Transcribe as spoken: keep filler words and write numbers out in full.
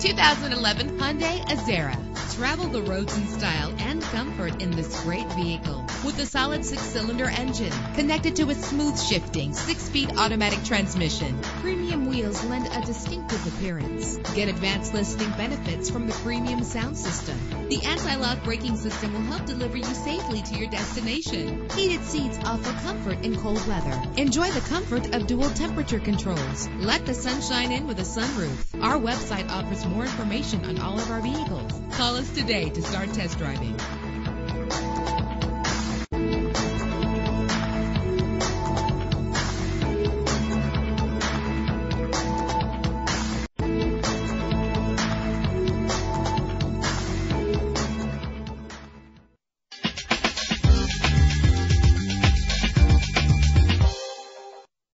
two thousand eleven Hyundai Azera. Travel the roads in style and comfort in this great vehicle. With a solid six-cylinder engine connected to a smooth-shifting, six-speed automatic transmission, premium wheels lend a distinctive appearance. Get advanced listening benefits from the premium sound system. The anti-lock braking system will help deliver you safely to your destination. Heated seats offer comfort in cold weather. Enjoy the comfort of dual temperature controls. Let the sunshine in with a sunroof. Our website offers more information on all of our vehicles. Call us today to start test driving.